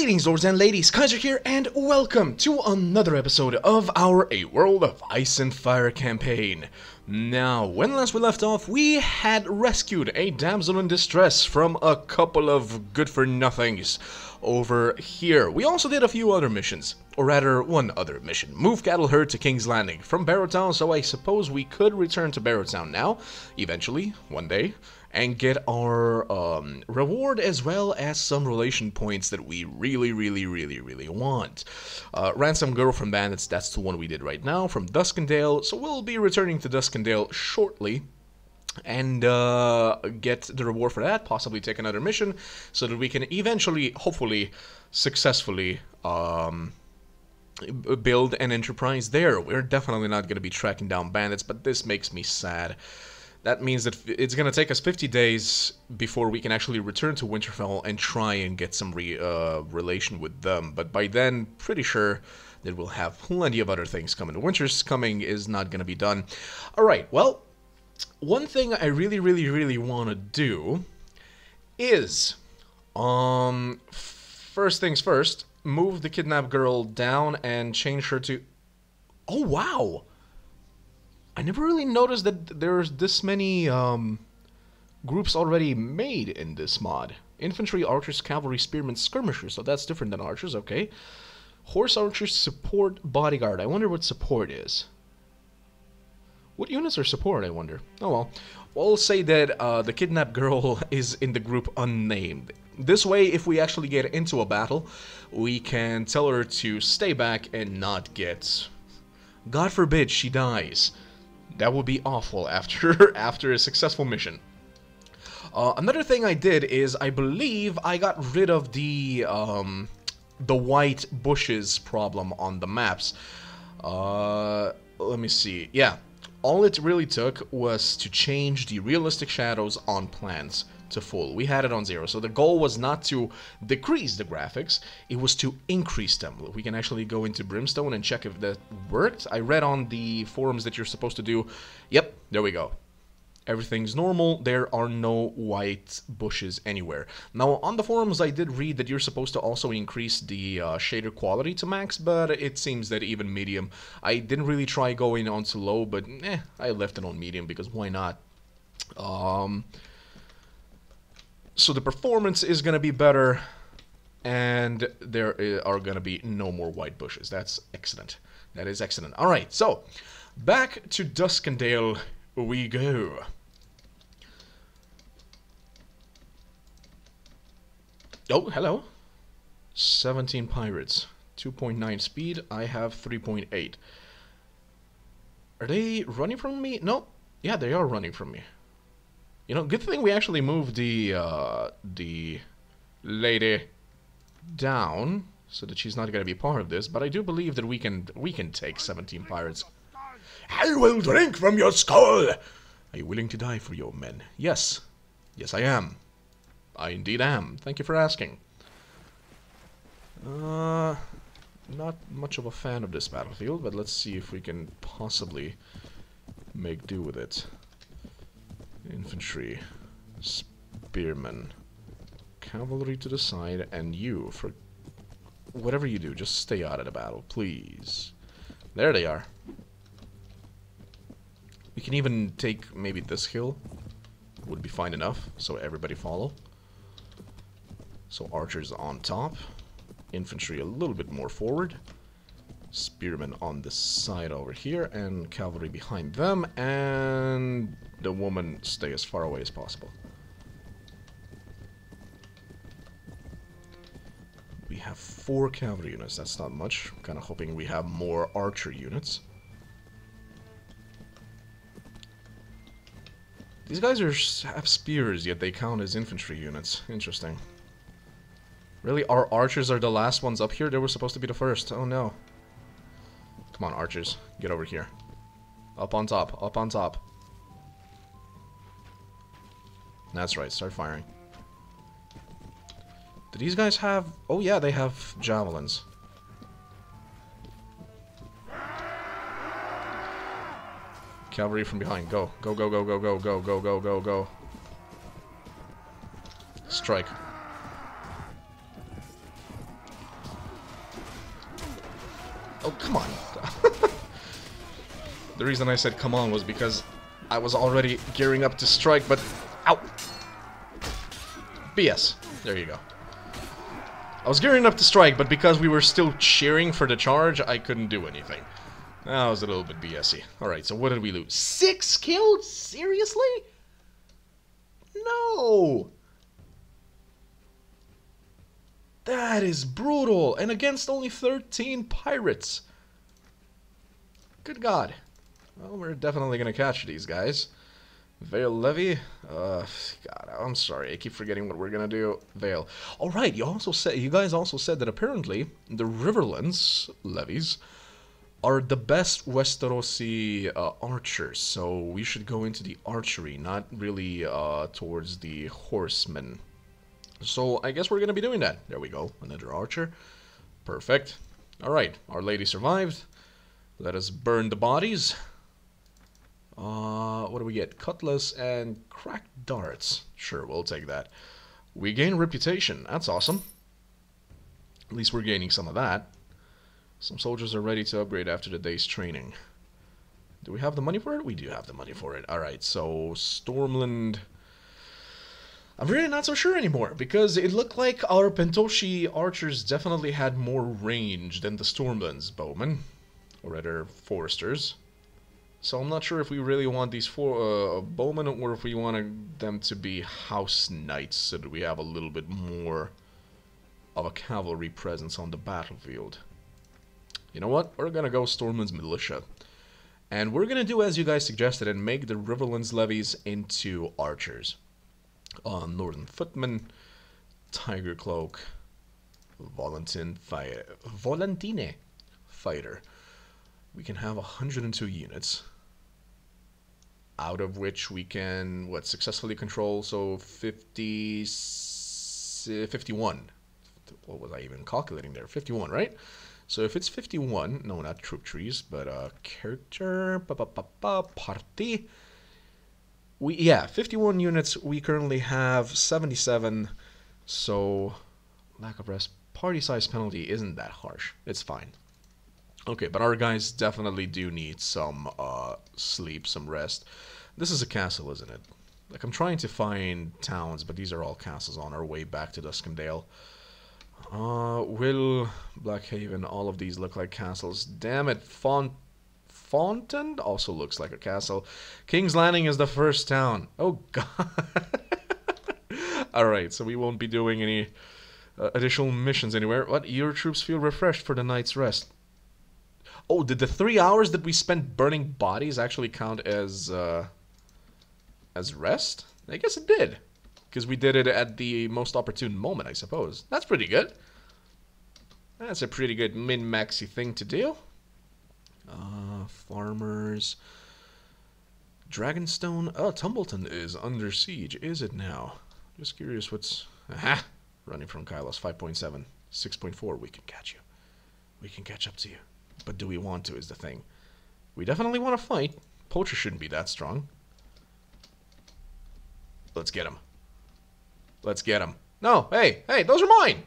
Greetings, lords and ladies, Kaiser here, and welcome to another episode of our A World of Ice and Fire campaign. Now, when last we left off, we had rescued a damsel in distress from a couple of good-for-nothings over here. We also did a few other missions, or rather, one other mission. Move cattle herd to King's Landing from Barrowtown, so I suppose we could return to Barrowtown now, eventually, one day, and get our reward as well as some relation points that we really want. Ransom Girl from Bandits, that's the one we did right now, from Duskendale, so we'll be returning to Duskendale shortly and get the reward for that, possibly take another mission so that we can eventually, hopefully, successfully build an enterprise there. We're definitely not going to be tracking down bandits, but this makes me sad. That means that it's going to take us 50 days before we can actually return to Winterfell and try and get some relation with them. But by then, pretty sure that we'll have plenty of other things coming. Winter's coming is not going to be done. All right, well, one thing I really want to do is, first things first, move the kidnapped girl down and change her to... Oh, wow! I never really noticed that there's this many groups already made in this mod. Infantry, archers, cavalry, spearmen, skirmishers. So that's different than archers, okay. Horse archers, support, bodyguard. I wonder what support is. What units are support, I wonder? Oh well. We'll say that the kidnapped girl is in the group unnamed. This way, if we actually get into a battle, we can tell her to stay back and not get... God forbid she dies. That would be awful after a successful mission. Another thing I did is I believe I got rid of the white bushes problem on the maps. Let me see. Yeah, all it really took was to change the realistic shadows on plants to full. We had it on 0, so the goal was not to decrease the graphics, it was to increase them. We can actually go into Brimstone and check if that worked. I read on the forums that you're supposed to do, yep, there we go. Everything's normal, there are no white bushes anywhere. Now, on the forums I did read that you're supposed to also increase the shader quality to max, but it seems that even medium. I didn't really try going on to low, but I left it on medium because why not? So the performance is going to be better, and there are going to be no more white bushes. That's excellent. That is excellent. All right, so back to Duskendale we go. Oh, hello. 17 pirates. 2.9 speed. I have 3.8. Are they running from me? No. Yeah, they are running from me. You know, good thing we actually moved the lady down so that she's not going to be part of this. But I do believe that we can take 17 pirates. I will drink from your skull. Are you willing to die for your men? Yes, yes I am. I indeed am. Thank you for asking. Not much of a fan of this battlefield, but let's see if we can possibly make do with it. Infantry, spearmen, cavalry to the side, and you, for whatever you do, just stay out of the battle, please. There they are. We can even take maybe this hill. Would be fine enough, so everybody follow. So archers on top, infantry a little bit more forward, spearmen on the side over here, and cavalry behind them, and... the woman stay as far away as possible. We have 4 cavalry units, that's not much. I'm kind of hoping we have more archer units. These guys have spears, yet they count as infantry units. Interesting. Really, our archers are the last ones up here? They were supposed to be the first. Oh no. Come on, archers. Get over here. Up on top. Up on top. That's right, start firing. Do these guys have... oh yeah, they have javelins. Cavalry from behind, go. Go, go, go, go, go, go, go, go, go, go. Strike. Oh, come on. The reason I said come on was because I was already gearing up to strike, but... Ow! BS. There you go. I was gearing up to strike, but because we were still cheering for the charge, I couldn't do anything. That was a little bit BS-y. Alright, so what did we lose? 6 killed? Seriously? No! That is brutal, and against only 13 pirates. Good God. Well, we're definitely gonna catch these guys. Vale Levy. God, I'm sorry. I keep forgetting what we're gonna do. Vale. All right. You also said, you guys also said that apparently the Riverlands levies are the best Westerosi archers. So we should go into the archery, not really towards the horsemen. So I guess we're gonna be doing that. There we go. Another archer. Perfect. All right. Our lady survived. Let us burn the bodies. What do we get? Cutlass and cracked darts. Sure, we'll take that. We gain reputation. That's awesome. At least we're gaining some of that. Some soldiers are ready to upgrade after the day's training. Do we have the money for it? We do have the money for it. Alright, so Stormland... I'm really not so sure anymore, because it looked like our Pentoshi archers definitely had more range than the Stormland's bowmen. Or rather, foresters. So I'm not sure if we really want these four bowmen, or if we want them to be house knights, so that we have a little bit more of a cavalry presence on the battlefield. You know what? We're gonna go Stormland's Militia. And we're gonna do as you guys suggested and make the Riverlands levies into archers. Northern Footmen, Tiger Cloak, Volantine Fighter. We can have 102 units, out of which we can, what, successfully control, so 51. What was I even calculating there? 51, right? So if it's 51, no, not troop trees, but character, party. Yeah, 51 units, we currently have 77, so lack of rest, party size penalty isn't that harsh, it's fine. Okay, but our guys definitely do need some sleep, some rest. This is a castle, isn't it? Like, I'm trying to find towns, but these are all castles on our way back to Duskendale. Will Blackhaven, all of these look like castles. Damn it, Fontaine also looks like a castle. King's Landing is the first town. Oh, God. Alright, so we won't be doing any additional missions anywhere. What? Your troops feel refreshed for the night's rest. Oh, did the 3 hours that we spent burning bodies actually count as rest? I guess it did, because we did it at the most opportune moment, I suppose. That's pretty good. That's a pretty good min-maxy thing to do. Farmers. Dragonstone. Oh, Tumbleton is under siege, is it now? Just curious what's... Aha! Running from Kylos, 5.7. 6.4, we can catch you. We can catch up to you. But do we want to is the thing. We definitely want to fight. Poacher shouldn't be that strong. Let's get him. Let's get him. No, hey, hey, those are mine!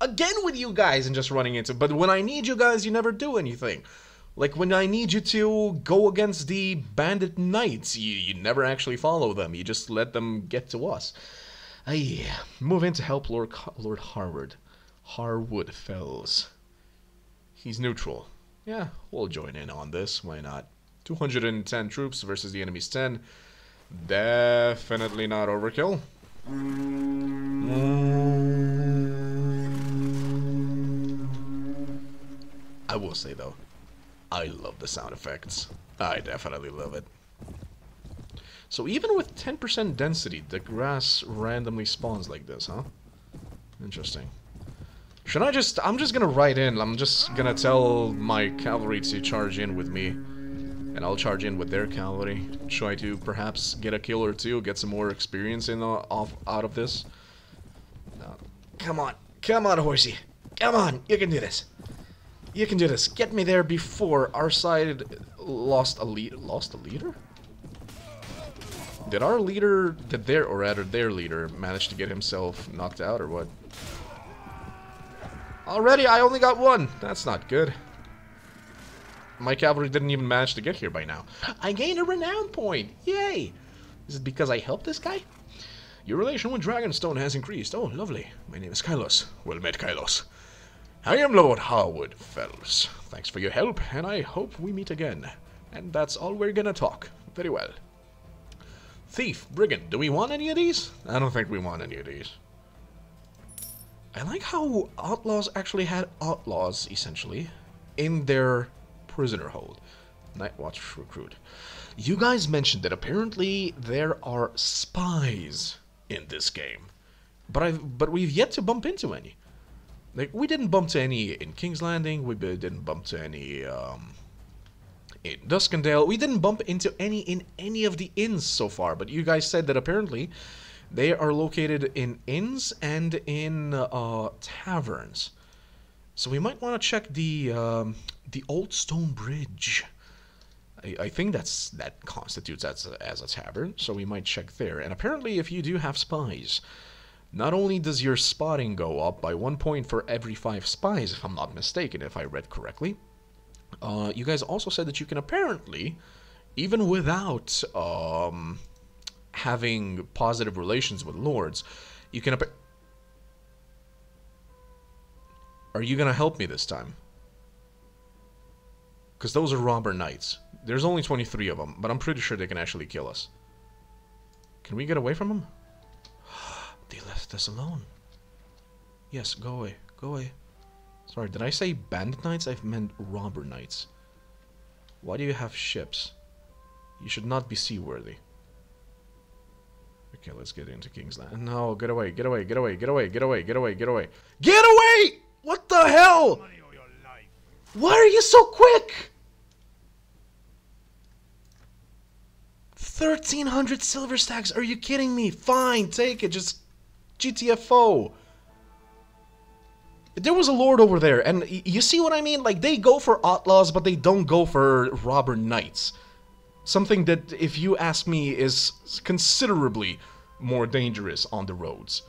Again with you guys and just running into... But when I need you guys, you never do anything. Like, when I need you to go against the bandit knights, you never actually follow them. You just let them get to us. Aye. Move in to help Lord Harwood Fells. He's neutral. Yeah, we'll join in on this. Why not? 210 troops versus the enemy's 10. Definitely not overkill. I will say, though, I love the sound effects. I definitely love it. So even with 10% density, the grass randomly spawns like this, huh? Interesting. Should I just... I'm just gonna ride in. I'm just gonna tell my cavalry to charge in with me. And I'll charge in with their cavalry. Try to perhaps get a kill or two. Get some more experience in out of this. Come on. Come on, horsey. Come on. You can do this. You can do this. Get me there before our side lost a leader. Lost a leader? Did our leader... Did their... Or rather, their leader manage to get himself knocked out or what? Already, I only got one. That's not good. My cavalry didn't even manage to get here by now. I gained a renown point! Yay! Is it because I helped this guy? Your relation with Dragonstone has increased. Oh, lovely. My name is Kylos. Well met, Kylos. I am Lord Harwood Fells. Thanks for your help, and I hope we meet again. And that's all we're gonna talk. Very well. Thief, brigand, do we want any of these? I don't think we want any of these. I like how outlaws actually had outlaws, essentially, in their prisoner hold. Nightwatch recruit. You guys mentioned that apparently there are spies in this game, but we've yet to bump into any. Like, we didn't bump to any in King's Landing, we didn't bump to any in Duskendale, we didn't bump into any in any of the inns so far, but you guys said that apparently they are located in inns and in taverns. So we might want to check the Old Stone Bridge. I think that constitutes as a tavern, so we might check there. And apparently if you do have spies, not only does your spotting go up by 1 point for every 5 spies, if I'm not mistaken, if I read correctly, you guys also said that you can apparently, even without having positive relations with lords, you can... Are you gonna help me this time? Because those are robber knights. There's only 23 of them, but I'm pretty sure they can actually kill us. Can we get away from them? They left us alone. Yes, go away. Go away. Sorry, did I say bandit knights? I've meant robber knights. Why do you have ships? You should not be seaworthy. Okay, let's get into King's Landing. No, get away, get away, get away, get away, get away, get away, get away. Get away! What the hell? Why are you so quick? 1,300 silver stacks, are you kidding me? Fine, take it, just GTFO. There was a lord over there, and you see what I mean? Like, they go for outlaws, but they don't go for robber knights. Something that, if you ask me, is considerably more dangerous on the roads.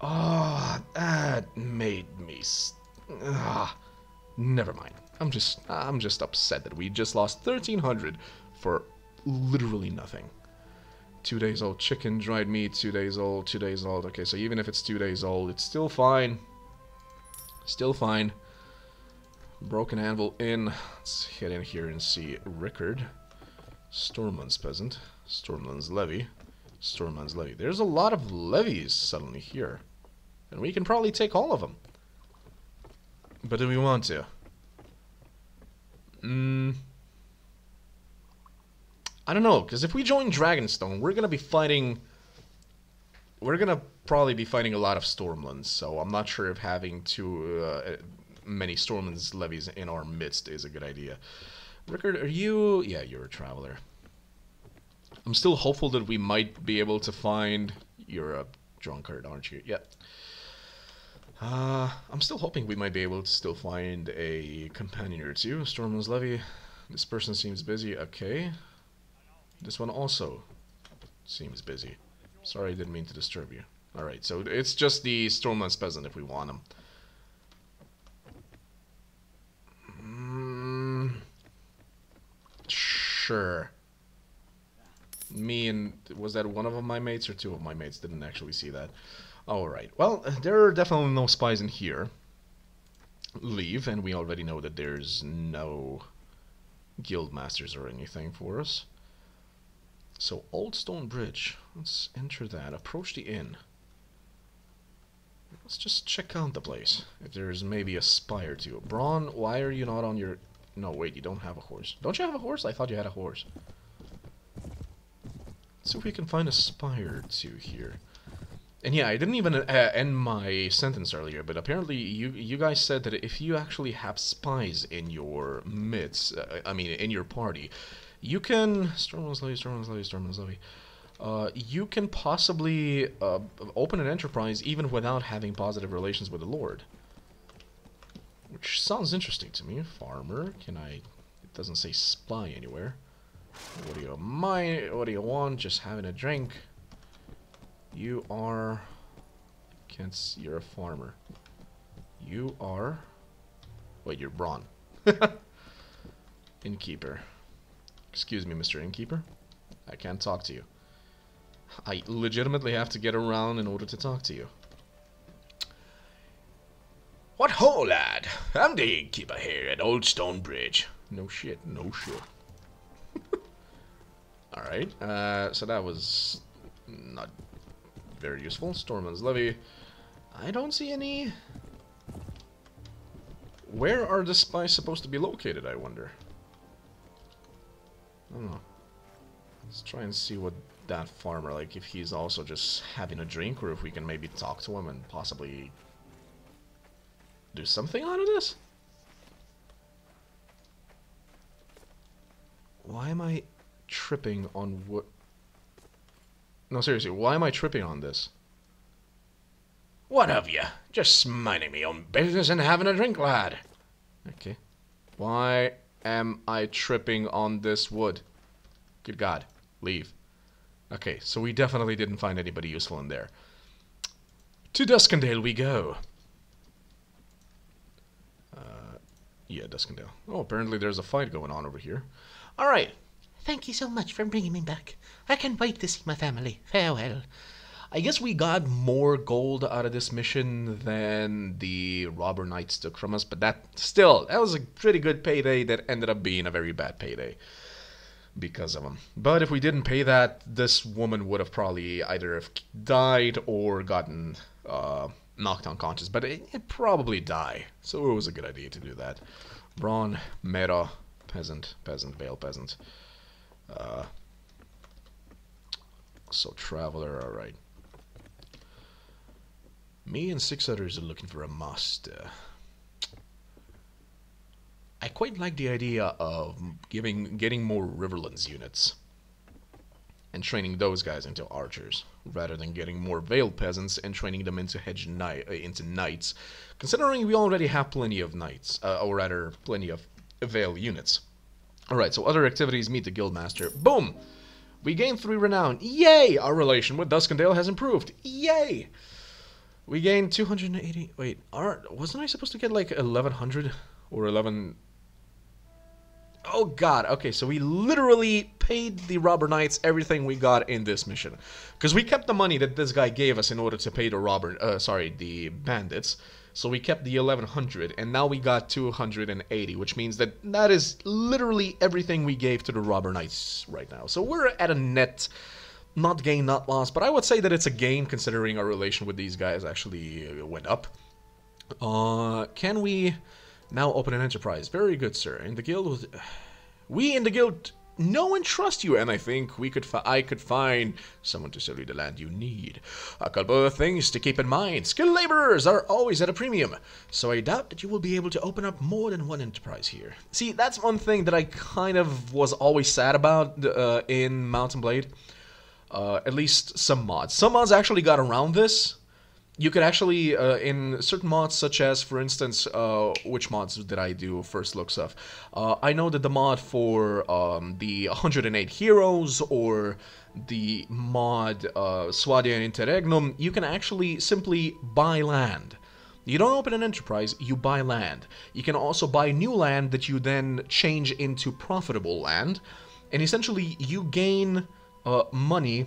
Ah, oh, that made me... never mind. I'm just upset that we just lost 1,300 for literally nothing. 2 days old chicken, dried meat, 2 days old, 2 days old. Okay, so even if it's 2 days old, it's still fine. Still fine. Broken Anvil Inn. Let's head in here and see Rickard. Stormland's peasant. Stormland's levy. Stormland's levy. There's a lot of levies suddenly here. And we can probably take all of them. But do we want to? I don't know, because if we join Dragonstone, we're going to be fighting... We're going to probably be fighting a lot of Stormlands, so I'm not sure if having too many Stormlands levies in our midst is a good idea. Rickard, are you... Yeah, you're a traveler. I'm still hopeful that we might be able to find... You're a drunkard, aren't you? Yep. I'm still hoping we might be able to still find a companion or two. Stormland's levy. This person seems busy. Okay. This one also seems busy. Sorry, I didn't mean to disturb you. Alright, so it's just the Stormland's peasant if we want him. Sure. Me and... Was that one of my mates or two of my mates? Didn't actually see that. Alright, well, there are definitely no spies in here. Leave, and we already know that there's no guild masters or anything for us. So, Old Stone Bridge. Let's enter that. Approach the inn. Let's just check out the place. If there's maybe a spy or two. Bron, why are you not on your... No, wait, you don't have a horse. Don't you have a horse? I thought you had a horse. Let's see if we can find a spy or two here. And yeah, I didn't even end my sentence earlier, but apparently you guys said that if you actually have spies in your midst, I mean, in your party... You can... Stormland's Levy, Stormland's Levy, Stormland's Levy. You can possibly open an enterprise even without having positive relations with the Lord. Which sounds interesting to me. Farmer, can I... It doesn't say spy anywhere. What do you mind? What do you want? Just having a drink. You are... I can't see... You're a farmer. You are... Wait, you're Bron. Innkeeper. Excuse me, Mr. Innkeeper. I can't talk to you. I legitimately have to get around in order to talk to you. What ho, lad? I'm the innkeeper here at Old Stone Bridge. No shit, no shit. Alright, so that was not very useful. Stormman's Levy. I don't see any... Where are the spies supposed to be located, I wonder? I don't know. Let's try and see what that farmer, like, if he's also just having a drink, or if we can maybe talk to him and possibly do something out of this? Why am I tripping on what? No, seriously, why am I tripping on this? What of you? Just minding me on business and having a drink, lad. Okay. Why am I tripping on this wood? Good God. Leave. Okay, so we definitely didn't find anybody useful in there. To Duskendale we go. Yeah, Duskendale. Oh, apparently there's a fight going on over here. Alright. Thank you so much for bringing me back. I can't wait to see my family. Farewell. I guess we got more gold out of this mission than the robber knights took from us, but that was a pretty good payday that ended up being a very bad payday because of them. But if we didn't pay that, this woman would have probably either have died or gotten knocked unconscious, but it probably died, so it was a good idea to do that. Bron, Mero, peasant, Vale peasant. So traveler, alright. Me and six others are looking for a master. I quite like the idea of getting more Riverlands units and training those guys into archers, rather than getting more Vale peasants and training them into knights, considering we already have plenty of knights, or rather, plenty of Vale units. Alright, so other activities, meet the guildmaster. Boom! We gain 3 renown. Yay! Our relation with Duskendale has improved. Yay! We gained 280... Wait, wasn't I supposed to get like 1100 or 11... Oh god, okay, so we literally paid the robber knights everything we got in this mission. Because we kept the money that this guy gave us in order to pay the bandits. So we kept the 1100, and now we got 280, which means that is literally everything we gave to the robber knights right now. So we're at a net... Not gain, not loss, but I would say that it's a gain considering our relation with these guys actually went up. Can we now open an enterprise? Very good, sir. In the guild, we in the guild know and trust you, and I think I could find someone to sell you the land you need. A couple of things to keep in mind: skilled laborers are always at a premium, so I doubt that you will be able to open up more than one enterprise here. See, that's one thing that I kind of was always sad about in Mountain Blade. At least some mods. Some mods actually got around this. You could actually, in certain mods, such as, for instance, which mods did I do first looks of? I know that the mod for the 108 Heroes or the mod Suadian Interregnum, you can actually simply buy land. You don't open an enterprise, you buy land. You can also buy new land that you then change into profitable land. And essentially, you gain... money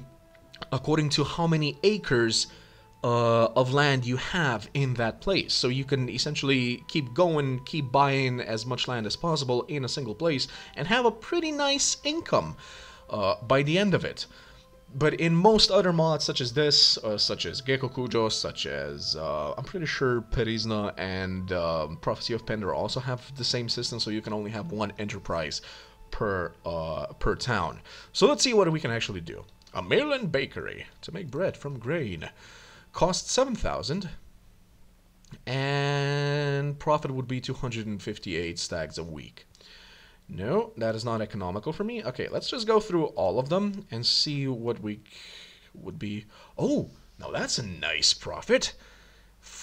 according to how many acres of land you have in that place. So you can essentially keep going, keep buying as much land as possible in a single place and have a pretty nice income by the end of it. But in most other mods such as this, such as Gekokujo, such as, I'm pretty sure Perizna and Prophesy of Pendor also have the same system, so you can only have one enterprise per town. So let's see what we can actually do. A Maryland bakery to make bread from grain costs 7,000 and profit would be 258 stags a week. No, that is not economical for me. Okay, let's just go through all of them and see what we would be. Oh, now that's a nice profit.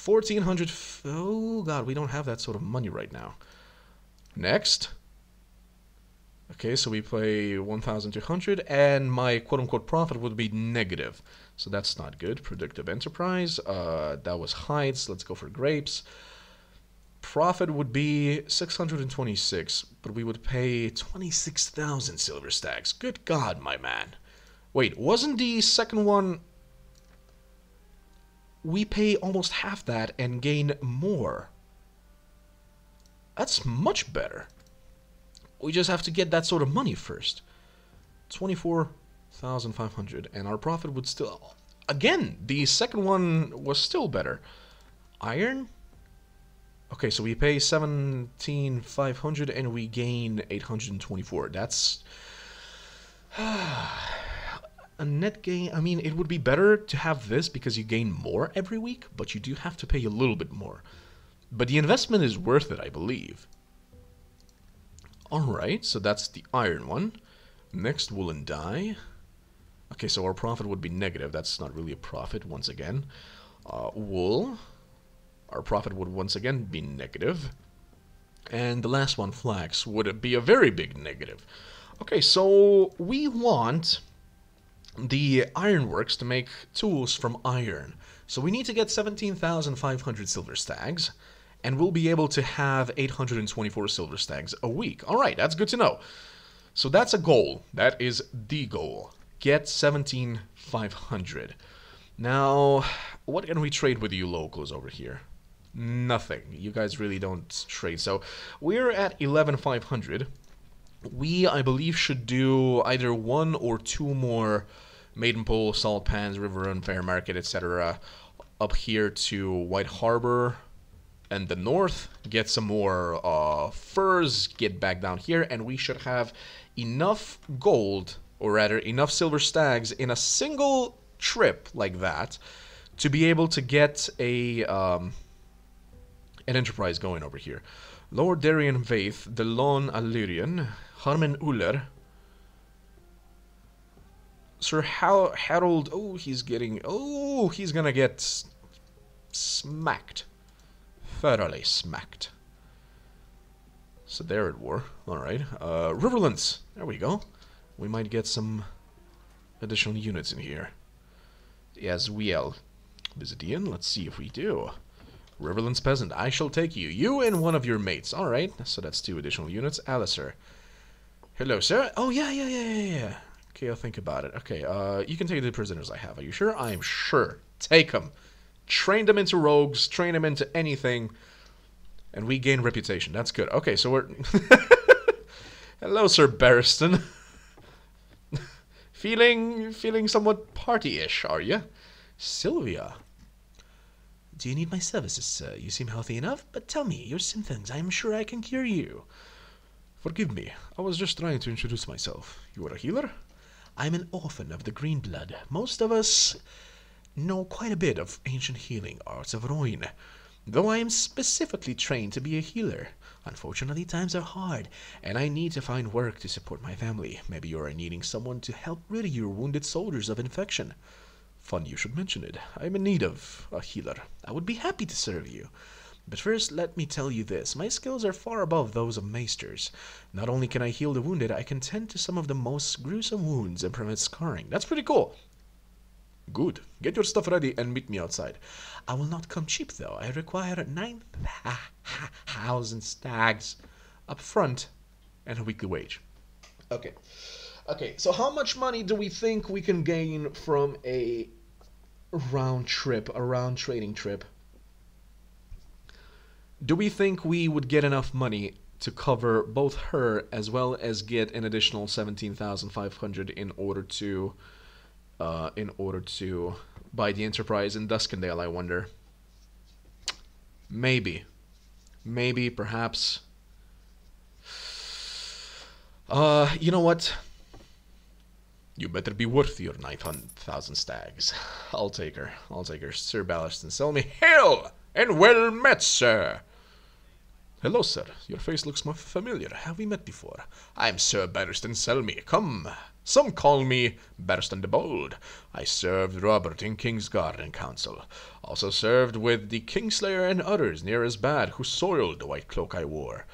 1,400. Oh god, we don't have that sort of money right now. Next. Okay, so we play 1,200, and my quote-unquote profit would be negative. So that's not good. Productive enterprise. That was hides. Let's go for grapes. profit would be 626, but we would pay 26,000 silver stacks. Good God, my man. Wait, wasn't the second one... We pay almost half that and gain more. That's much better. We just have to get that sort of money first. 24,500, and our profit would still... Again, the second one was still better. Iron? Okay, so we pay 17,500 and we gain 824. That's... a net gain. I mean, it would be better to have this because you gain more every week, but you do have to pay a little bit more. But the investment is worth it, I believe. Alright, so that's the iron one. Next, woolen dye. Okay, so our profit would be negative. That's not really a profit, once again. Wool. Our profit would once again be negative. And the last one, flax, would be a very big negative. Okay, so we want the ironworks to make tools from iron. So we need to get 17,500 silver stags, and we'll be able to have 824 silver stags a week. Alright, that's good to know. So that's a goal. That is the goal. Get 17,500. Now, what can we trade with you locals over here? Nothing. You guys really don't trade. So we're at 11,500. We, I believe, should do either one or two more Maidenpool, Salt Pans, River and Fair Market, etc. up here to White Harbor and the north. Get some more furs, get back down here, and we should have enough gold, or rather enough silver stags in a single trip like that to be able to get a an enterprise going over here. Lord Darien Vaith, Delon Alurian, Harmen Uller, Sir Harold. Oh, he's getting. Oh, he's gonna get smacked, thoroughly smacked. So there it were. All right, Riverlands. There we go. We might get some additional units in here. Yes, we'll visit the inn. Let's see if we do. Riverland's Peasant, I shall take you. You and one of your mates. Alright, so that's two additional units. Alistair. Hello, sir. Oh, yeah. Okay, I'll think about it. Okay, you can take the prisoners I have. Are you sure? I am sure. Take them. Train them into rogues. Train them into anything. And we gain reputation. That's good. Okay, so we're... Hello, Ser Barristan. Feeling somewhat party-ish, are you? Sylvia. Do you need my services, sir? You seem healthy enough, but tell me your symptoms. I am sure I can cure you. Forgive me. I was just trying to introduce myself. You are a healer? I'm an orphan of the green blood. Most of us know quite a bit of ancient healing arts of Roin, though I am specifically trained to be a healer. Unfortunately, times are hard, and I need to find work to support my family. Maybe you are needing someone to help rid your wounded soldiers of infection. Fun you should mention it. I'm in need of a healer. I would be happy to serve you. But first, let me tell you this. My skills are far above those of maesters. Not only can I heal the wounded, I can tend to some of the most gruesome wounds and prevent scarring. That's pretty cool. Good. Get your stuff ready and meet me outside. I will not come cheap, though. I require 9,000 stags up front and a weekly wage. Okay. Okay, so how much money do we think we can gain from a round trading trip? Do we think we would get enough money to cover both her as well as get an additional 17,500 in order to buy the enterprise in Duskendale? I wonder. Maybe, perhaps. You know what? You better be worth your 9,000 stags. I'll take her. Ser Barristan Selmy. Hail! And well met, sir! Hello, sir. Your face looks more familiar. Have we met before? I'm Ser Barristan Selmy. Come. Some call me Barristan the Bold. I served Robert in King's Guard and Council. Also served with the Kingslayer and others near as bad who soiled the white cloak I wore.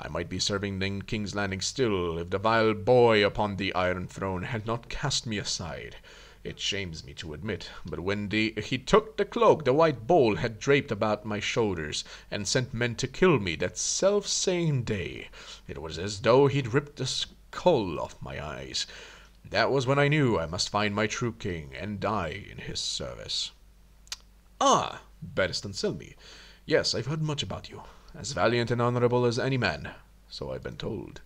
I might be serving in King's Landing still, if the vile boy upon the Iron Throne had not cast me aside. It shames me to admit, but when he took the cloak the white bowl had draped about my shoulders and sent men to kill me that self-same day, it was as though he'd ripped the skull off my eyes. That was when I knew I must find my true king and die in his service. Ah, Barristan Selmy. Yes, I've heard much about you. As valiant and honorable as any man, so I've been told.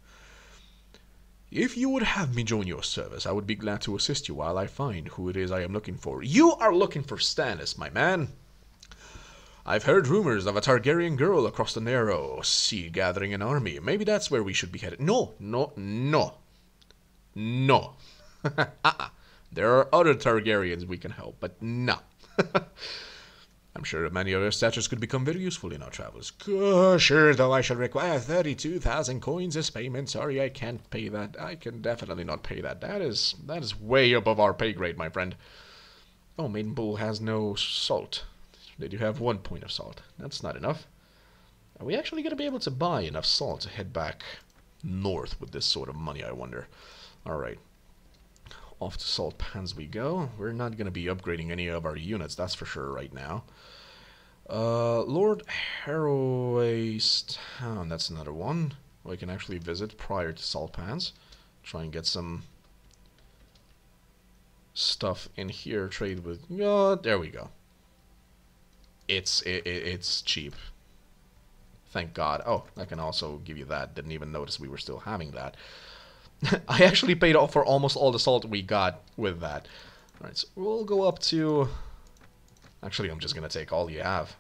If you would have me join your service, I would be glad to assist you while I find who it is I am looking for. You are looking for Stannis, my man. I've heard rumors of a Targaryen girl across the narrow sea gathering an army. Maybe that's where we should be headed. No. There are other Targaryens we can help, but no. I'm sure many of their statues could become very useful in our travels. Sure, though I shall require 32,000 coins as payment. Sorry, I can't pay that. I can definitely not pay that. That is way above our pay grade, my friend. Oh, Maidenpool has no salt. They do have 1 point of salt. That's not enough. Are we actually going to be able to buy enough salt to head back north with this sort of money, I wonder? All right. Off to Salt Pans we go. We're not going to be upgrading any of our units, that's for sure, right now. Lord Harroway's Town, that's another one we can actually visit prior to Salt Pans. Try and get some stuff in here, trade with... there we go. It's cheap. Thank God. Oh, I can also give you that. Didn't even notice we were still having that. I actually paid off for almost all the salt we got with that. Alright, so we'll go up to... Actually, I'm just going to take all you have.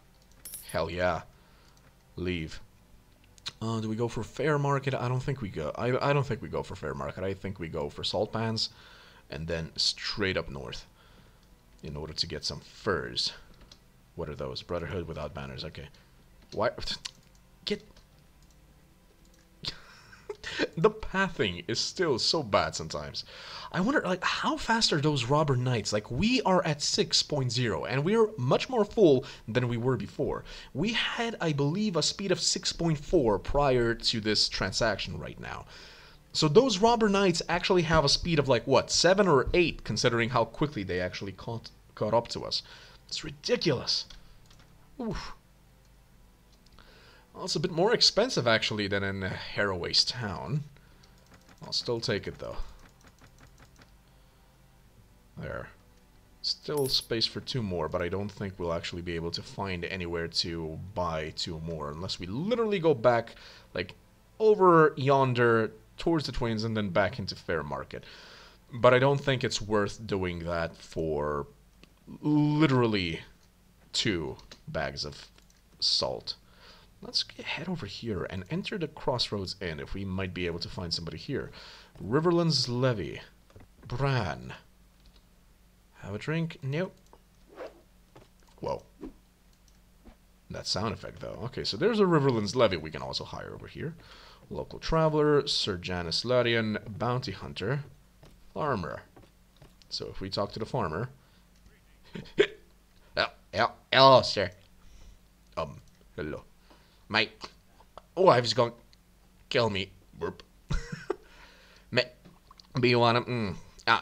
Hell yeah. Leave. Do we go for Fair Market? I don't think we go... I don't think we go for Fair Market. I think we go for Salt Pans. And then straight up north. In order to get some furs. What are those? Brotherhood without banners. Okay. Why... Get... The pathing is still so bad sometimes. I wonder, like, how fast are those robber knights? Like, we are at 6.0, and we're much more full than we were before. We had, I believe, a speed of 6.4 prior to this transaction right now. So those robber knights actually have a speed of, like, what, 7 or 8, considering how quickly they actually caught up to us. It's ridiculous. Oof. Well, it's a bit more expensive, actually, than in Harroway's Town. I'll still take it, though. There. Still space for 2 more, but I don't think we'll actually be able to find anywhere to buy 2 more, unless we literally go back, like, over yonder, towards the Twins, and then back into Fair Market. But I don't think it's worth doing that for literally 2 bags of salt. Let's head over here and enter the Crossroads Inn, if we might be able to find somebody here. Riverland's Levy. Bran. Have a drink? Nope. Whoa. That sound effect, though. Okay, so there's a Riverland's Levy we can also hire over here. Local Traveler, Ser Janos Lyran, Bounty Hunter, Farmer. So if we talk to the farmer... Hello, sir. Hello. My wife's going to kill me. Burp. Maybe you want to...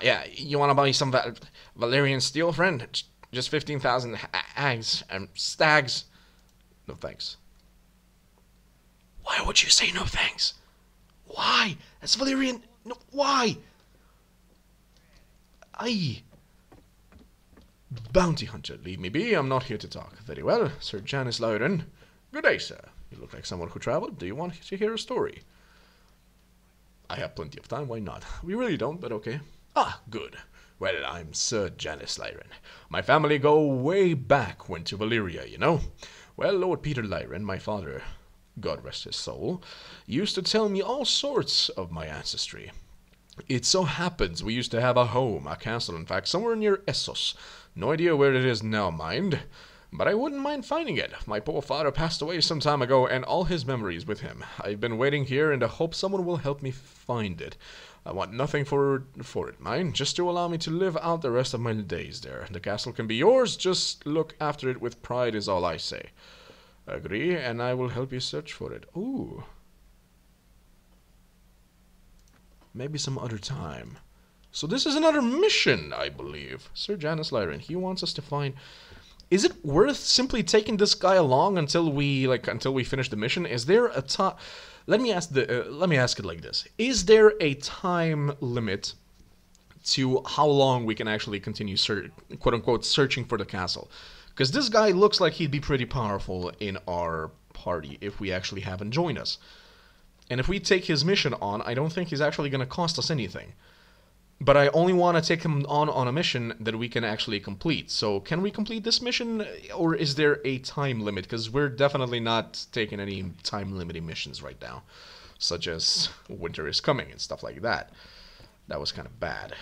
yeah, you want to buy some Valyrian steel, friend? Just 15,000 hags and stags. No thanks. Why would you say no thanks? Why? That's Valyrian... No, why? Bounty Hunter, leave me be. I'm not here to talk. Very well, Ser Janos Lyran. Good day, sir. You look like someone who traveled. Do you want to hear a story? I have plenty of time. Why not? We really don't, but okay. Ah, good. Well, I'm Ser Janos Lyran. My family go way back, went to Valyria, you know. Well, Lord Peter Lyran, my father, God rest his soul, used to tell me all sorts of my ancestry. It so happens we used to have a home, a castle, in fact, somewhere near Essos. No idea where it is now, mind. But I wouldn't mind finding it. My poor father passed away some time ago, and all his memories with him. I've been waiting here in the hope someone will help me find it. I want nothing for it, mind, just to allow me to live out the rest of my days there. The castle can be yours, just look after it with pride is all I say. Agree, and I will help you search for it. Ooh. Maybe some other time. So this is another mission, I believe. Ser Janos Lyran, he wants us to find... Is it worth simply taking this guy along until we finish the mission? Is there a time... let me ask it like this. Is there a time limit to how long we can actually continue, quote-unquote, searching for the castle? Because this guy looks like he'd be pretty powerful in our party if we actually haven't joined us. And if we take his mission on, I don't think he's actually going to cost us anything. But I only want to take him on a mission that we can actually complete. So can we complete this mission, or is there a time limit? Because we're definitely not taking any time-limiting missions right now, such as Winter is Coming and stuff like that. That was kind of bad.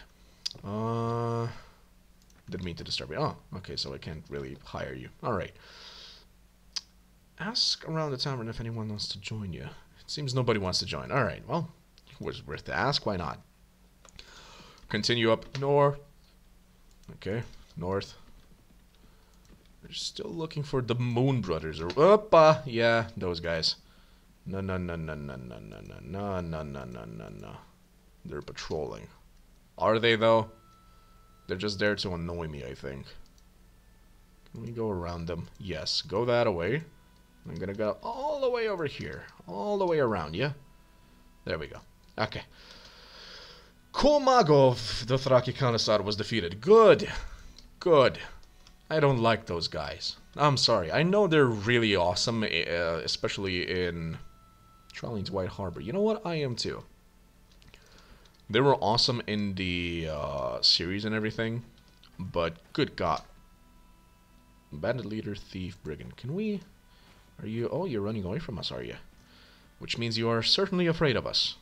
Didn't mean to disturb you. Oh, okay, so I can't really hire you. All right. Ask around the tavern if anyone wants to join you. It seems nobody wants to join. All right, well, it was worth the ask. Why not? Continue up north. Okay, north. We're still looking for the Moon Brothers. Opa! Yeah, those guys. No, no, no, no, no, no, no, no, no, no, no, no, no, no. They're patrolling. Are they, though? They're just there to annoy me, I think. Can we go around them? Yes, go that way. I'm gonna go all the way over here. All the way around, yeah? There we go. Okay. Komagov, the Thraki Khanasar, was defeated. Good. Good. I don't like those guys. I'm sorry. I know they're really awesome, especially in Traveling to White Harbor. You know what? I am, too. They were awesome in the series and everything, but good God. Bandit leader, thief, brigand. Can we... Are you... Oh, you're running away from us, are you? Which means you are certainly afraid of us.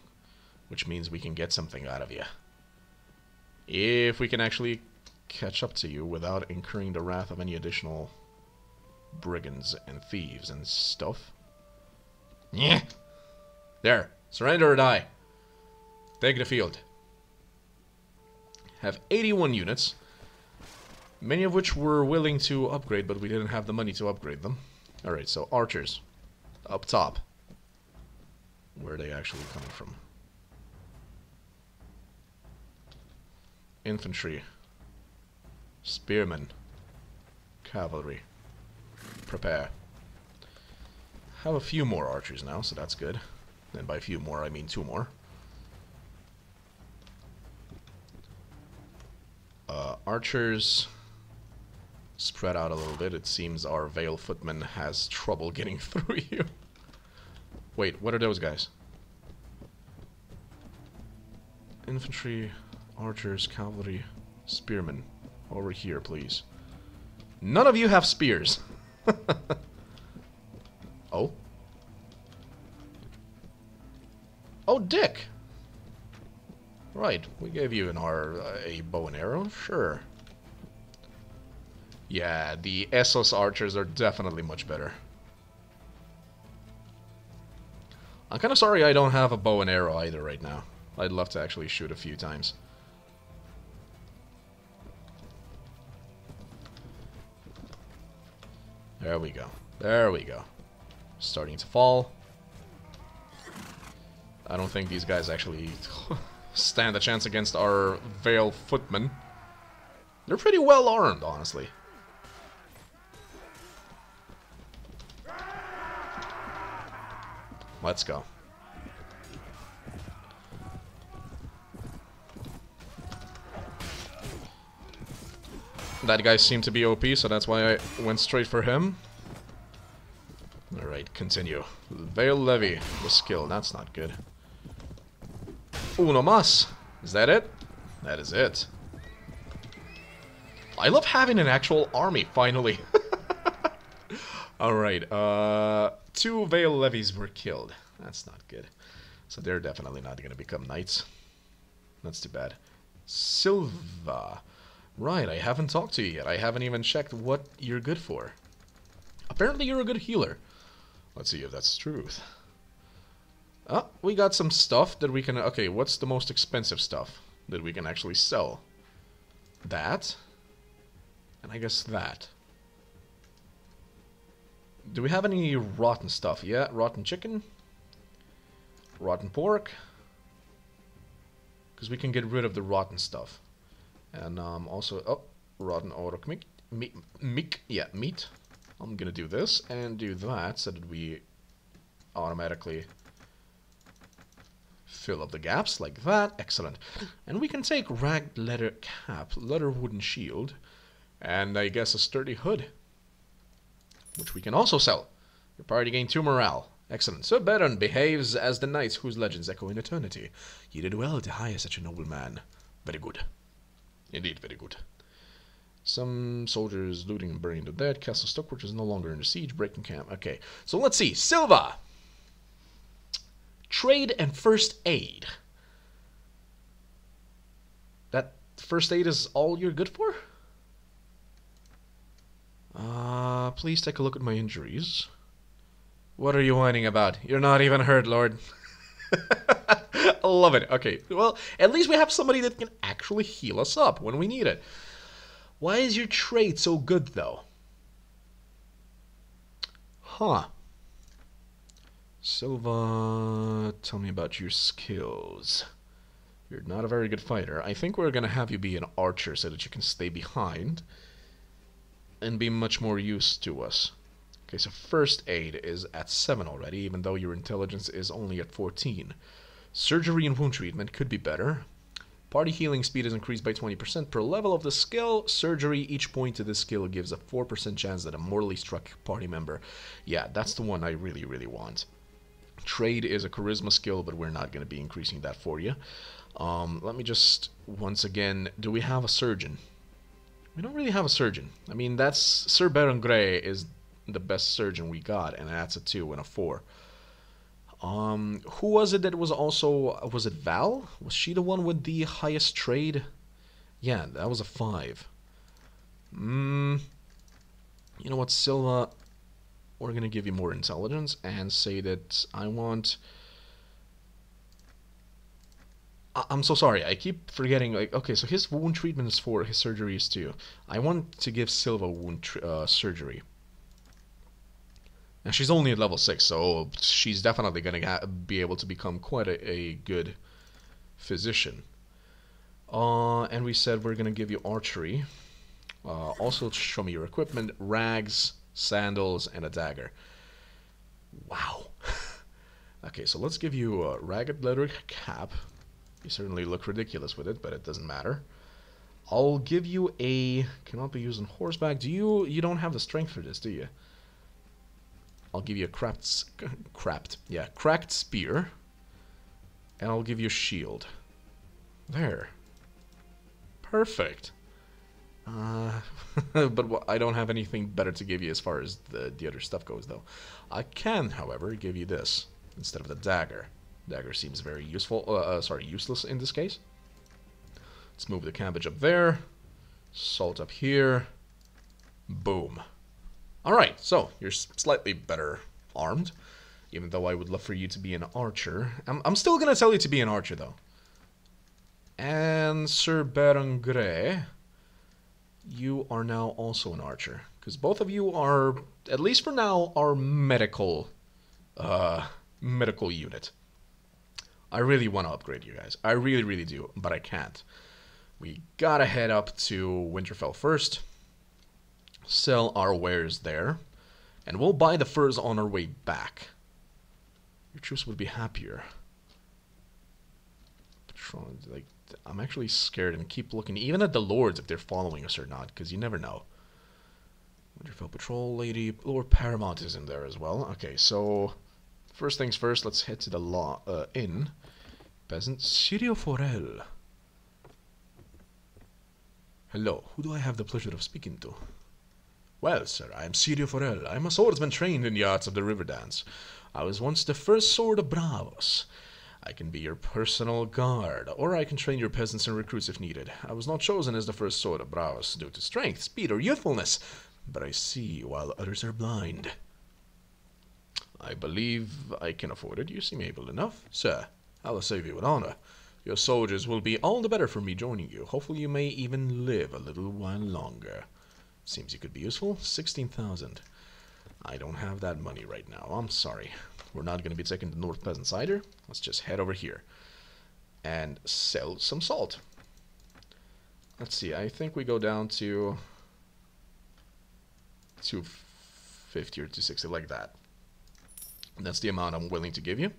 Which means we can get something out of you. If we can actually catch up to you without incurring the wrath of any additional brigands and thieves and stuff. Yeah. There. Surrender or die. Take the field. Have 81 units, many of which were willing to upgrade, but we didn't have the money to upgrade them. Alright, so archers. Up top. Where are they actually coming from? Infantry. Spearmen. Cavalry. Prepare. Have a few more archers now, so that's good. And by a few more, I mean 2 more. Archers spread out a little bit. It seems our Veil Footman has trouble getting through you. Wait, what are those guys? Infantry, archers, cavalry, spearmen. Over here, please. None of you have spears. Oh? Oh, Dick! Right, we gave you a bow and arrow, sure. Yeah, the Essos archers are definitely much better. I'm kind of sorry I don't have a bow and arrow either right now. I'd love to actually shoot a few times. There we go. There we go. Starting to fall. I don't think these guys actually... stand a chance against our Veil Footmen. They're pretty well armed, honestly. Let's go. That guy seemed to be OP, so that's why I went straight for him. Alright, continue. Veil Levy was skilled. That's not good. Uno mas. Is that it? That is it. I love having an actual army, finally. Alright, 2 Veil Levies were killed. That's not good. So they're definitely not going to become knights. That's too bad. Silva. Right, I haven't talked to you yet. I haven't even checked what you're good for. Apparently you're a good healer. Let's see if that's the truth. Oh, we got some stuff that we can... Okay, what's the most expensive stuff that we can actually sell? That. And I guess that. Do we have any rotten stuff? Yeah, rotten chicken. Rotten pork. because we can get rid of the rotten stuff. And also, oh, rotten orc meat, meat. I'm gonna do this and do that so that we automatically fill up the gaps like that. Excellent. And we can take ragged leather cap, leather wooden shield, and I guess a sturdy hood, which we can also sell. Your party gained 2 morale. Excellent. Sir Baron behaves as the knights whose legends echo in eternity. You did well to hire such a noble man. Very good. Indeed, very good. Some soldiers looting and burning the dead. Castle Stockbridge is no longer under siege. Breaking camp. Okay. So let's see. Silva! Trade and first aid. That first aid is all you're good for? Please take a look at my injuries. What are you whining about? You're not even hurt, Lord. I love it. Okay, well, at least we have somebody that can actually heal us up when we need it. Why is your trade so good, though? Huh. Silva, tell me about your skills. You're not a very good fighter. I think we're going to have you be an archer so that you can stay behind and be much more use to us. Okay, so first aid is at 7 already, even though your intelligence is only at 14. Surgery and wound treatment could be better. Party healing speed is increased by 20% per level of the skill. Surgery, each point to the skill gives a 4% chance that a mortally struck party member. Yeah, that's the one I really, really want. Trade is a charisma skill, but we're not going to be increasing that for you. Let me just, once again, do we have a surgeon? We don't really have a surgeon. I mean, that's... Ser Baron Grey is the best surgeon we got, and that's a 2 and a 4. Who was it that was also... Was it Val? Was she the one with the highest trade? Yeah, that was a 5. You know what, Silva? We're going to give you more intelligence and say that I want... I'm so sorry, I keep forgetting, like, okay, so his wound treatment is 4, his surgery is 2. I want to give Silva wound surgery. Now, she's only at level 6, so she's definitely going to be able to become quite a good physician. And we said we're going to give you archery. Also, show me your equipment, rags, sandals, and a dagger. Wow. Okay, so let's give you a ragged leather cap. You certainly look ridiculous with it, but it doesn't matter. I'll give you a... Cannot be used on horseback. Do you... You don't have the strength for this, do you? I'll give you a cracked spear. And I'll give you a shield. There. Perfect. But I don't have anything better to give you as far as the other stuff goes, though. I can, however, give you this instead of the dagger. Dagger seems very useful. Sorry, useless in this case. Let's move the cabbage up there. Salt up here. Boom. Alright, so you're slightly better armed. Even though I would love for you to be an archer. I'm still going to tell you to be an archer, though. And Ser Baron Grey, you are now also an archer. Because both of you are, at least for now, our medical unit. I really want to upgrade you guys. I really, really do, but I can't. We gotta head up to Winterfell first. Sell our wares there. And we'll buy the furs on our way back. Your troops would be happier. Patron, like, I'm actually scared and keep looking, even at the lords, if they're following us or not, because you never know. Winterfell Patrol Lady, Lord Paramount is in there as well. Okay, so... First things first, let's head to the inn. Peasant Sirio Forel. Hello, who do I have the pleasure of speaking to? Well, sir, I am Sirio Forel. I am a swordsman trained in the arts of the river dance. I was once the first sword of Bravos. I can be your personal guard, or I can train your peasants and recruits if needed. I was not chosen as the first sword of Bravos due to strength, speed, or youthfulness, but I see while others are blind. I believe I can afford it. You seem able enough. Sir, I will serve you with honor. Your soldiers will be all the better for me joining you. Hopefully you may even live a little while longer. Seems you could be useful. 16,000. I don't have that money right now. I'm sorry. We're not going to be taking the North Peasants either. Let's just head over here. and sell some salt. Let's see, I think we go down to 250 or 260, like that. That's the amount I'm willing to give you.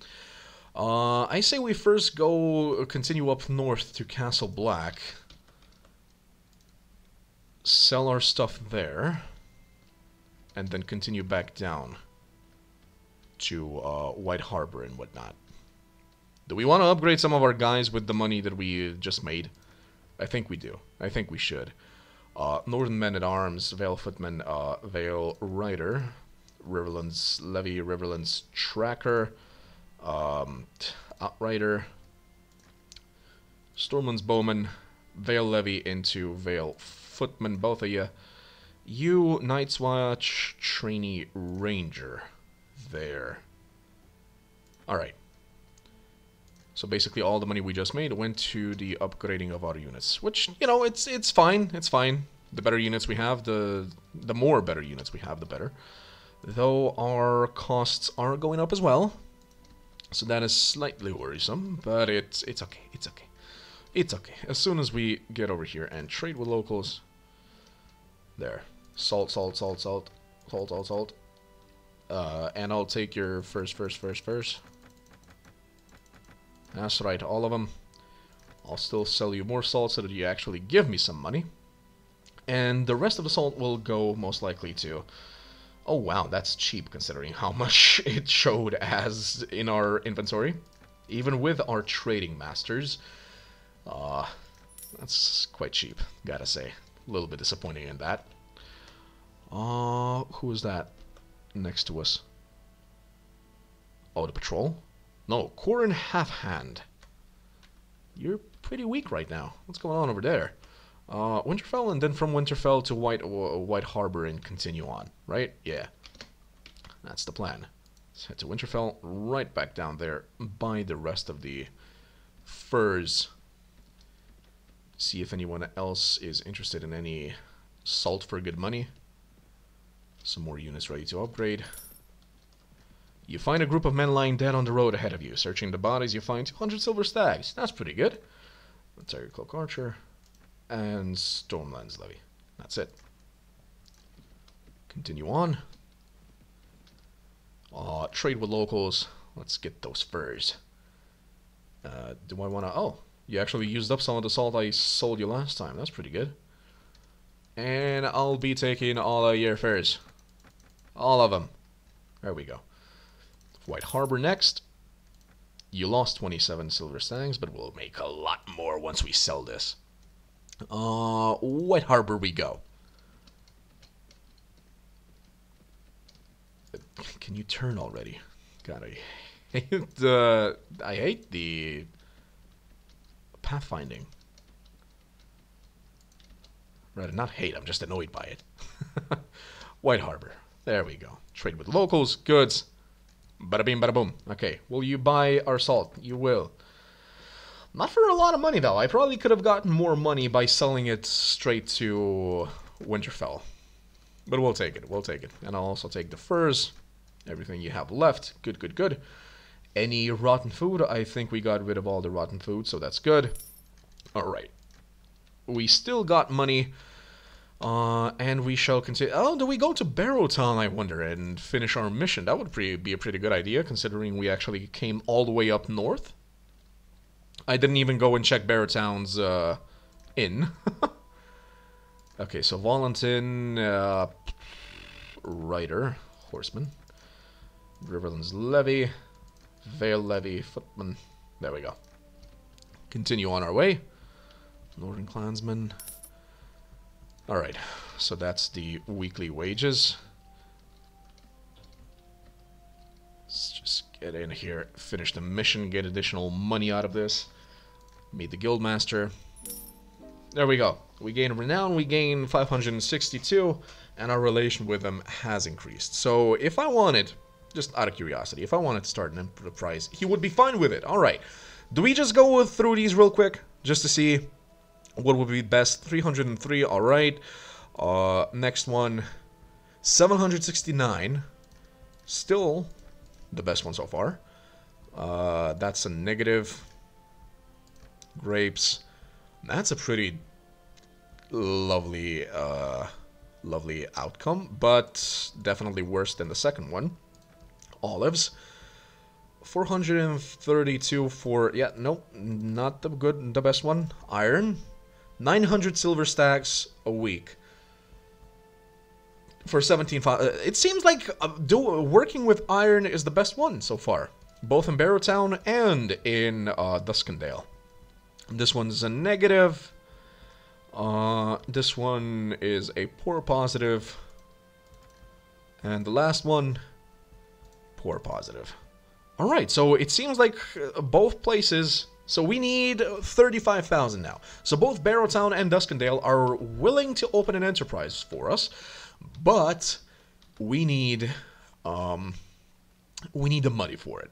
I say we first go continue up north to Castle Black, sell our stuff there, and then continue back down to White Harbor and whatnot. Do we want to upgrade some of our guys with the money that we just made? I think we do. I think we should. Northern Men-at-Arms, Vale Footman, Vale Rider, Riverlands Levy, Riverlands Tracker, Outrider, Stormlands Bowman, Vale Levy into Vale Footman, both of you. You, Night's Watch, Trainee Ranger. There. Alright. So basically all the money we just made went to the upgrading of our units. Which, you know, it's fine. It's fine. The better units we have, the more better units we have, the better. Though our costs are going up as well. So that is slightly worrisome, but it's okay. It's okay. It's okay. As soon as we get over here and trade with locals... There. Salt, salt, salt, salt. Salt, salt, salt. And I'll take your first. That's right, all of them. I'll still sell you more salt so that you actually give me some money. And the rest of the salt will go most likely to... Oh wow, that's cheap considering how much it showed as in our inventory. Even with our trading masters. That's quite cheap, gotta say. A little bit disappointing in that. Who is that next to us? Oh, the patrol? No, Corin Half Hand. You're pretty weak right now. What's going on over there? Winterfell, and then from Winterfell to White Harbor and continue on, right? Yeah. That's the plan. Let's head to Winterfell, right back down there, buy the rest of the furs. See if anyone else is interested in any salt for good money. Some more units ready to upgrade. You find a group of men lying dead on the road ahead of you. Searching the bodies, you find 200 silver stags. That's pretty good. Terry Cloak Archer. And Stormlands Levy. That's it. Continue on. Trade with locals. Let's get those furs. Do I want to... Oh. You actually used up some of the salt I sold you last time. That's pretty good. And I'll be taking all of your furs. All of them. There we go. White Harbor next. You lost 27 silver stags, but we'll make a lot more once we sell this. White Harbor we go. Can you turn already? God, I hate the... pathfinding. Rather not hate, I'm just annoyed by it. White Harbor. There we go. Trade with locals, goods. Bada bing, bada boom. Okay, will you buy our salt? You will. Not for a lot of money, though. I probably could have gotten more money by selling it straight to Winterfell. But we'll take it, we'll take it. And I'll also take the furs. Everything you have left. Good, good, good. Any rotten food? I think we got rid of all the rotten food, so that's good. Alright. We still got money, and we shall continue... Oh, do we go to Barrowtown, I wonder, and finish our mission? That would be a pretty good idea, considering we actually came all the way up north. I didn't even go and check Barrowtown's inn. Okay, so Valentin, Rider, Horseman, Riverlands Levy... Vale Levy, Footman. There we go. Continue on our way. Northern Clansman. Alright, so that's the weekly wages. Let's just get in here, finish the mission, get additional money out of this. Meet the Guildmaster. There we go. We gain renown, we gain 562, and our relation with them has increased. So if I wanted... Just out of curiosity, if I wanted to start an enterprise, he would be fine with it. Alright, do we just go through these real quick, just to see what would be best? 303, alright. Next one, 769. Still the best one so far. That's a negative. grapes. That's a pretty lovely, lovely outcome, but definitely worse than the second one. Olives. 432 for, yeah, no, not the good, the best one. Iron. 900 silver stacks a week. For 17,000, it seems like working with iron is the best one so far. Both in Barrowtown and in Duskendale. This one's a negative. This one is a poor positive. And the last one, poor positive. Alright, so it seems like both places... So we need 35,000 now. So both Barrowtown and Duskendale are willing to open an enterprise for us. But we need... we need the money for it.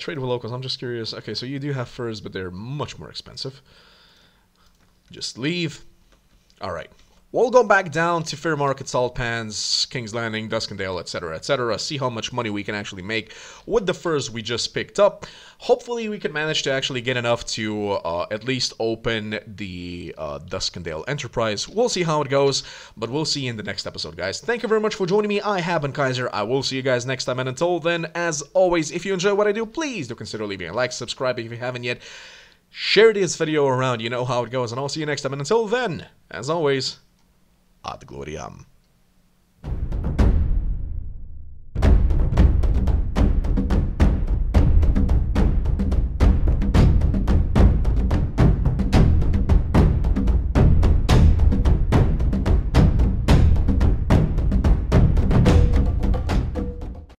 Trade with locals, I'm just curious. Okay, so you do have furs, but they're much more expensive. Just leave. Alright. We'll go back down to Fair Market, Salt Pans, King's Landing, Duskendale, etc., etc. See how much money we can actually make with the furs we just picked up. Hopefully we can manage to actually get enough to at least open the Duskendale Enterprise. We'll see how it goes, but we'll see you in the next episode, guys. Thank you very much for joining me. I have been Kaiser. I will see you guys next time, and until then, as always, if you enjoy what I do, please do consider leaving a like, subscribe if you haven't yet, share this video around, you know how it goes, and I'll see you next time, and until then, as always... Ad gloriam.